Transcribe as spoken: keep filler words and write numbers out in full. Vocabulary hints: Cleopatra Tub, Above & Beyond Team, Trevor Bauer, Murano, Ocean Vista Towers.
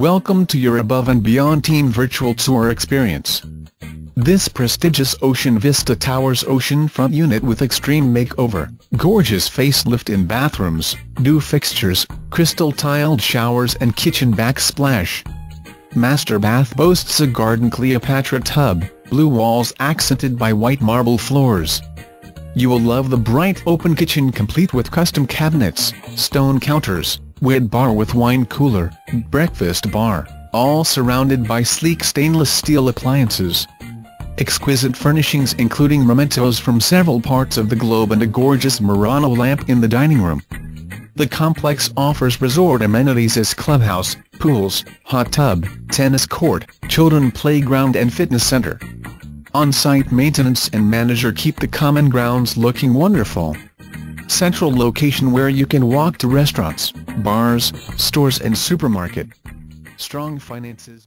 Welcome to your Above and Beyond Team virtual tour experience. This prestigious Ocean Vista Towers oceanfront unit with extreme makeover, gorgeous facelift in bathrooms, new fixtures, crystal tiled showers and kitchen backsplash. Master bath boasts a garden Cleopatra tub, blue walls accented by white marble floors. You will love the bright open kitchen complete with custom cabinets, stone counters, wet bar with wine cooler, breakfast bar, all surrounded by sleek stainless steel appliances. Exquisite furnishings including mementos from several parts of the globe and a gorgeous Murano lamp in the dining room. The complex offers resort amenities as clubhouse, pools, hot tub, tennis court, children playground and fitness center. On-site maintenance and manager keep the common grounds looking wonderful. Central location where you can walk to restaurants, bars, stores and supermarket. Strong finances.